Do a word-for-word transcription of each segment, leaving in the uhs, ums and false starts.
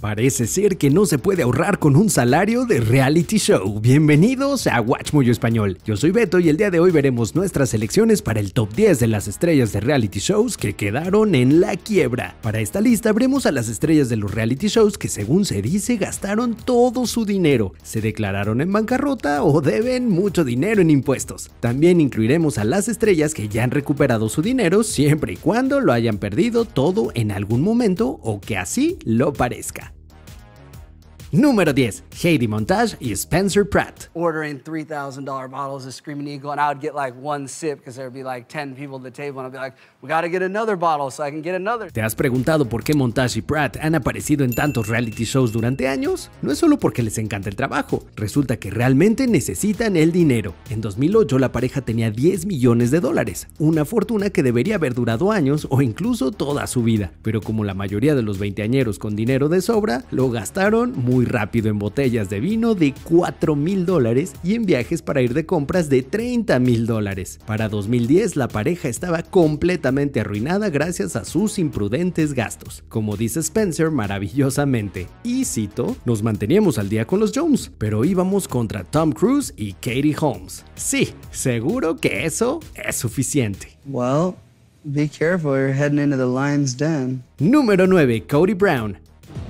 Parece ser que no se puede ahorrar con un salario de reality show. Bienvenidos a WatchMojo Español. Yo soy Beto y el día de hoy veremos nuestras selecciones para el top diez de las estrellas de reality shows que quedaron en la quiebra. Para esta lista veremos a las estrellas de los reality shows que, según se dice, gastaron todo su dinero, se declararon en bancarrota o deben mucho dinero en impuestos. También incluiremos a las estrellas que ya han recuperado su dinero siempre y cuando lo hayan perdido todo en algún momento o que así lo parezca. Número diez, Heidi Montag y Spencer Pratt. Ordering three thousand dollar bottles of Screaming Eagle, and I would get like one sip because there would be like ten people at the table, and I'd be like, we gotta get another bottle so I can get another. ¿Te has preguntado por qué Montag y Pratt han aparecido en tantos reality shows durante años? No es solo porque les encanta el trabajo, resulta que realmente necesitan el dinero. En dos mil ocho la pareja tenía diez millones de dólares, una fortuna que debería haber durado años o incluso toda su vida, pero como la mayoría de los veinteañeros con dinero de sobra, lo gastaron muy rápido en botellas de vino de cuatro mil dólares y en viajes para ir de compras de treinta mil dólares. Para dos mil diez la pareja estaba completamente arruinada gracias a sus imprudentes gastos. Como dice Spencer maravillosamente, y cito, nos manteníamos al día con los Jones, pero íbamos contra Tom Cruise y Katie Holmes. Sí, seguro que eso es suficiente. Well, be careful, you're heading into the lion's den. Número nueve, Cody Brown.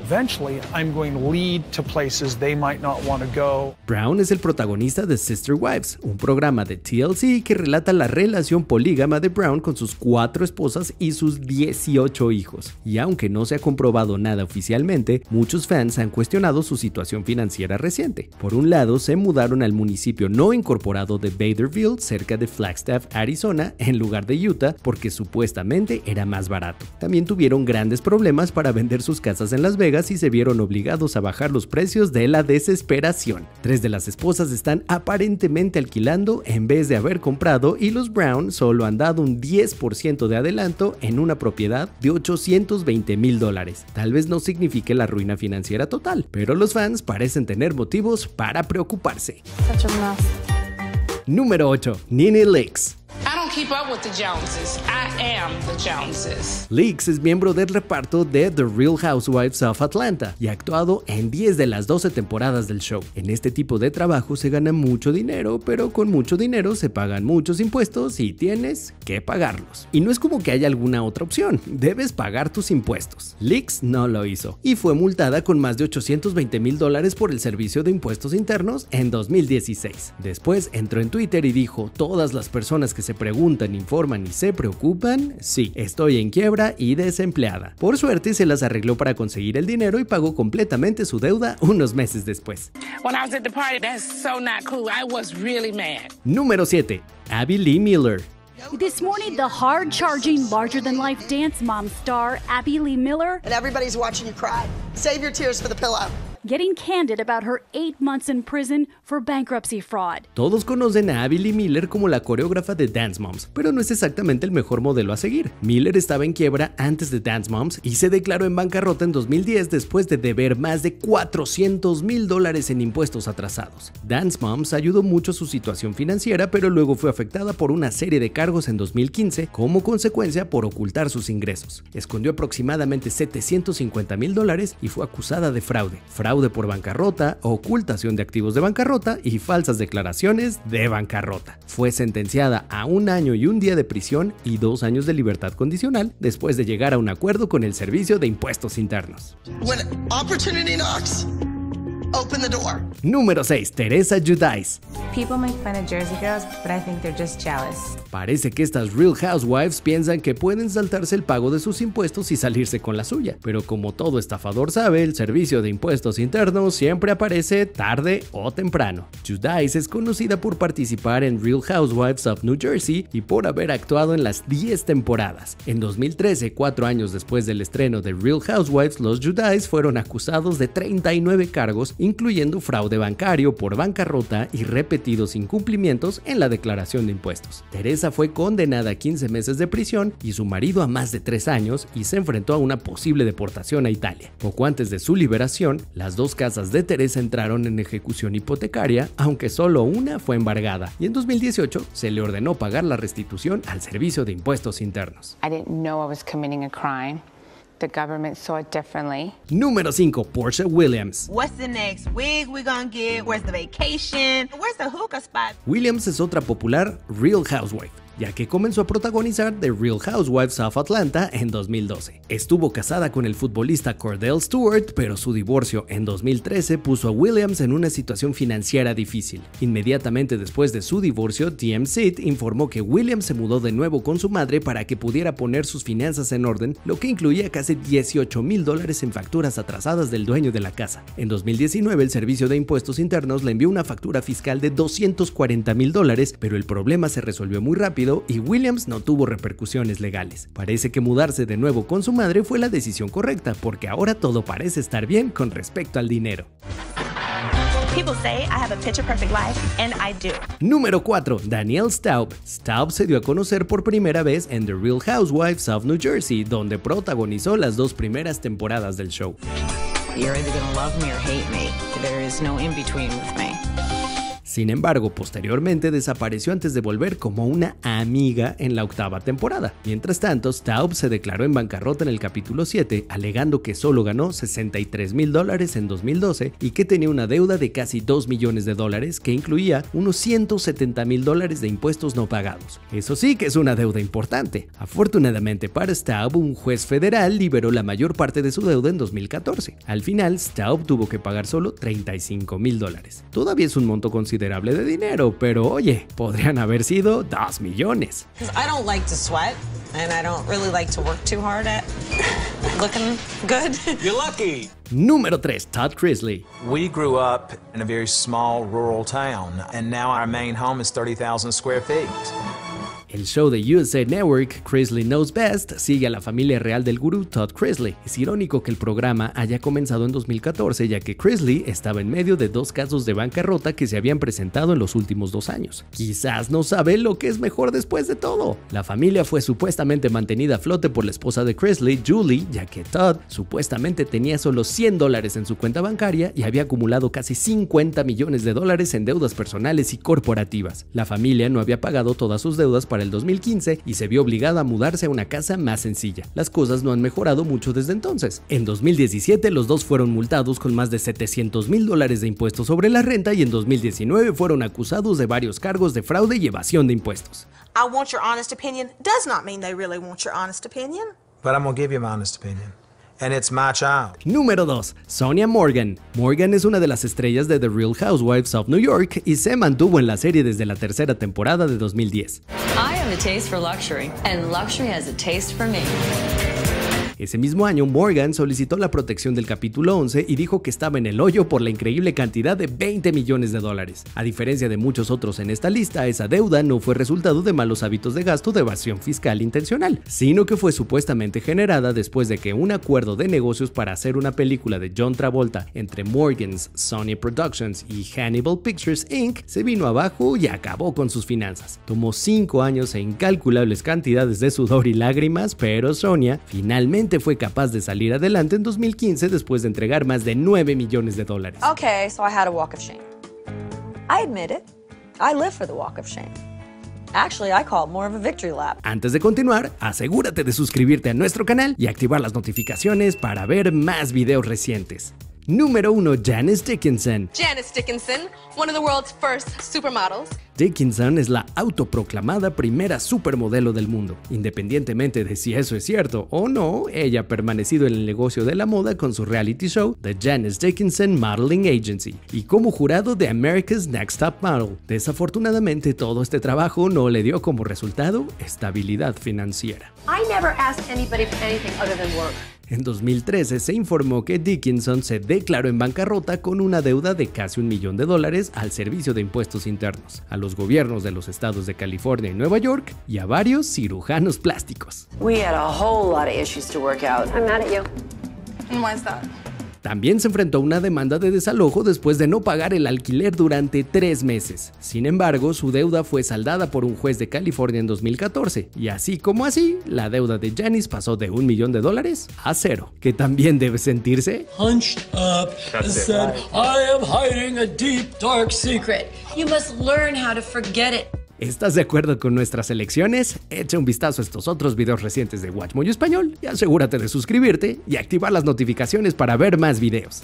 Eventually, I'm going to lead to places they might not want to go. Brown es el protagonista de Sister Wives, un programa de T L C que relata la relación polígama de Brown con sus cuatro esposas y sus dieciocho hijos. Y aunque no se ha comprobado nada oficialmente, muchos fans han cuestionado su situación financiera reciente. Por un lado, se mudaron al municipio no incorporado de Baderville, cerca de Flagstaff, Arizona, en lugar de Utah, porque supuestamente era más barato. También tuvieron grandes problemas para vender sus casas en Las Vegas y se vieron obligados a bajar los precios de la desesperación. Tres de las esposas están aparentemente alquilando en vez de haber comprado y los Brown solo han dado un diez por ciento de adelanto en una propiedad de ochocientos veinte mil dólares. Tal vez no signifique la ruina financiera total, pero los fans parecen tener motivos para preocuparse. Número ocho. NeNe Leakes. Keep up with the Joneses. I am the Joneses. Leakes es miembro del reparto de The Real Housewives of Atlanta y ha actuado en diez de las doce temporadas del show. En este tipo de trabajo se gana mucho dinero, pero con mucho dinero se pagan muchos impuestos y tienes que pagarlos. Y no es como que haya alguna otra opción, debes pagar tus impuestos. Leakes no lo hizo y fue multada con más de ochocientos veinte mil dólares por el Servicio de Impuestos Internos en dos mil dieciséis. Después entró en Twitter y dijo, todas las personas que se preguntan preguntan, informan y se preocupan, sí, estoy en quiebra y desempleada. Por suerte se las arregló para conseguir el dinero y pagó completamente su deuda unos meses después. Número siete. Abby Lee Miller. This morning, the hard-charging, larger-than-life Dance Mom star Abby Lee Miller. And everybody's watching you cry. Save your tears for the pillow. Getting candid about her eight months in prison for bankruptcy fraud. Todos conocen a Abby Lee Miller como la coreógrafa de Dance Moms, pero no es exactamente el mejor modelo a seguir. Miller estaba en quiebra antes de Dance Moms y se declaró en bancarrota en dos mil diez después de deber más de cuatrocientos mil dólares en impuestos atrasados. Dance Moms ayudó mucho a su situación financiera, pero luego fue afectada por una serie de cargos en dos mil quince como consecuencia por ocultar sus ingresos. Escondió aproximadamente setecientos cincuenta mil dólares y fue acusada de fraude. Fraude por bancarrota, ocultación de activos de bancarrota y falsas declaraciones de bancarrota. Fue sentenciada a un año y un día de prisión y dos años de libertad condicional después de llegar a un acuerdo con el Servicio de Impuestos Internos. Open the door. Número seis. Teresa Giudice. People make fun of Jersey girls, but I think they're just jealous. Parece que estas Real Housewives piensan que pueden saltarse el pago de sus impuestos y salirse con la suya, pero como todo estafador sabe, el Servicio de Impuestos Internos siempre aparece tarde o temprano. Giudice es conocida por participar en Real Housewives of New Jersey y por haber actuado en las diez temporadas. En dos mil trece, cuatro años después del estreno de Real Housewives, los Giudice fueron acusados de treinta y nueve cargos incluyendo fraude bancario por bancarrota y repetidos incumplimientos en la declaración de impuestos. Teresa fue condenada a quince meses de prisión y su marido a más de tres años y se enfrentó a una posible deportación a Italia. Poco antes de su liberación, las dos casas de Teresa entraron en ejecución hipotecaria, aunque solo una fue embargada, y en dos mil dieciocho se le ordenó pagar la restitución al Servicio de Impuestos Internos. I didn't know I was committing a crime. the government saw it differently. Número cinco, Portia Williams. What's the next wig we gonna get? Where's the vacation? Where's the hookah spot? Williams es otra popular Real Housewife, ya que comenzó a protagonizar The Real Housewives of Atlanta en dos mil doce. Estuvo casada con el futbolista Cordell Stewart, pero su divorcio en dos mil trece puso a Williams en una situación financiera difícil. Inmediatamente después de su divorcio, T M Z informó que Williams se mudó de nuevo con su madre para que pudiera poner sus finanzas en orden, lo que incluía casi dieciocho mil dólares en facturas atrasadas del dueño de la casa. En dos mil diecinueve, el Servicio de Impuestos Internos le envió una factura fiscal de doscientos cuarenta mil dólares, pero el problema se resolvió muy rápido y Williams no tuvo repercusiones legales. Parece que mudarse de nuevo con su madre fue la decisión correcta, porque ahora todo parece estar bien con respecto al dinero. Número cuatro. Danielle Staub. Staub se dio a conocer por primera vez en The Real Housewives of New Jersey, donde protagonizó las dos primeras temporadas del show. Sin embargo, posteriormente desapareció antes de volver como una amiga en la octava temporada. Mientras tanto, Staub se declaró en bancarrota en el capítulo siete, alegando que solo ganó sesenta y tres mil dólares en dos mil doce y que tenía una deuda de casi dos millones de dólares que incluía unos ciento setenta mil dólares de impuestos no pagados. Eso sí que es una deuda importante. Afortunadamente para Staub, un juez federal liberó la mayor parte de su deuda en dos mil catorce. Al final, Staub tuvo que pagar solo treinta y cinco mil dólares. Todavía es un monto considerable de dinero, pero oye, podrían haber sido dos millones. Número tres, Todd Chrisley. We grew up in a very small rural town and now our main home is thirty thousand square feet. El show de U S A Network, Chrisley Knows Best, sigue a la familia real del gurú Todd Chrisley. Es irónico que el programa haya comenzado en dos mil catorce, ya que Chrisley estaba en medio de dos casos de bancarrota que se habían presentado en los últimos dos años. Quizás no sabe lo que es mejor después de todo. La familia fue supuestamente mantenida a flote por la esposa de Chrisley, Julie, ya que Todd supuestamente tenía solo cien dólares en su cuenta bancaria y había acumulado casi cincuenta millones de dólares en deudas personales y corporativas. La familia no había pagado todas sus deudas para el dos mil quince y se vio obligada a mudarse a una casa más sencilla. Las cosas no han mejorado mucho desde entonces. En dos mil diecisiete los dos fueron multados con más de setecientos mil dólares de impuestos sobre la renta y en dos mil diecinueve fueron acusados de varios cargos de fraude y evasión de impuestos. I want your honest opinion does not mean they really want your honest opinion. But I'm gonna give you my honest opinion. And it's my child. Número dos. Sonia Morgan. Morgan es una de las estrellas de The Real Housewives of New York y se mantuvo en la serie desde la tercera temporada de dos mil diez. I have a taste for luxury, and luxury has a taste for me. Ese mismo año, Morgan solicitó la protección del capítulo once y dijo que estaba en el hoyo por la increíble cantidad de veinte millones de dólares. A diferencia de muchos otros en esta lista, esa deuda no fue resultado de malos hábitos de gasto de evasión fiscal intencional, sino que fue supuestamente generada después de que un acuerdo de negocios para hacer una película de John Travolta entre Morgan's, Sony Productions y Hannibal Pictures incorporated se vino abajo y acabó con sus finanzas. Tomó cinco años e incalculables cantidades de sudor y lágrimas, pero Sonia finalmente fue capaz de salir adelante en dos mil quince después de entregar más de nueve millones de dólares. Okay, so I had a walk of shame. I admit it. I live for the walk of shame. Actually, I call it more of a victory lap. Antes de continuar, asegúrate de suscribirte a nuestro canal y activar las notificaciones para ver más videos recientes. Número uno, Janice Dickinson. Janice Dickinson, one of the world's first supermodels. Dickinson es la autoproclamada primera supermodelo del mundo. Independientemente de si eso es cierto o no, ella ha permanecido en el negocio de la moda con su reality show The Janice Dickinson Modeling Agency y como jurado de America's Next Top Model. Desafortunadamente, todo este trabajo no le dio como resultado estabilidad financiera. I never asked anybody for anything other than work. En dos mil trece se informó que Dickinson se declaró en bancarrota con una deuda de casi un millón de dólares al Servicio de Impuestos Internos, a los gobiernos de los estados de California y Nueva York y a varios cirujanos plásticos. También se enfrentó a una demanda de desalojo después de no pagar el alquiler durante tres meses. Sin embargo, su deuda fue saldada por un juez de California en dos mil catorce, y así como así, la deuda de Janice pasó de un millón de dólares a cero, que también debe sentirse hunched up and said, I am hiding a deep dark secret. You must learn how to forget it. ¿Estás de acuerdo con nuestras elecciones? Echa un vistazo a estos otros videos recientes de WatchMojo Español y asegúrate de suscribirte y activar las notificaciones para ver más videos.